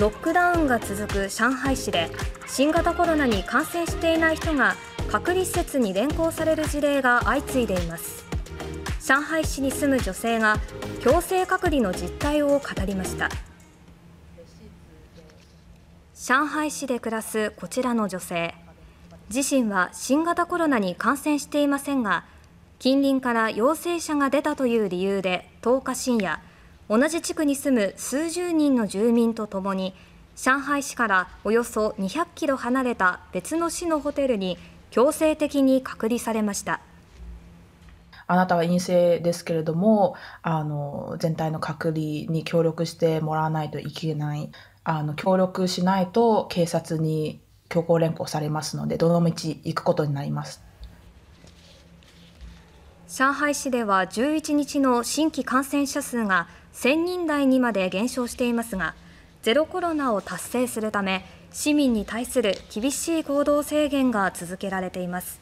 ロックダウンが続く上海市で、新型コロナに感染していない人が隔離施設に連行される事例が相次いでいます。上海市に住む女性が強制隔離の実態を語りました。上海市で暮らすこちらの女性、自身は新型コロナに感染していませんが、近隣から陽性者が出たという理由で10日深夜、同じ地区に住む数十人の住民とともに、上海市からおよそ200キロ離れた別の市のホテルに強制的に隔離されました。あなたは陰性ですけれども、全体の隔離に協力してもらわないといけない。協力しないと警察に強行連行されますので、どの道行くことになります。上海市では11日の新規感染者数が1000人台にまで減少していますが、ゼロコロナを達成するため、市民に対する厳しい行動制限が続けられています。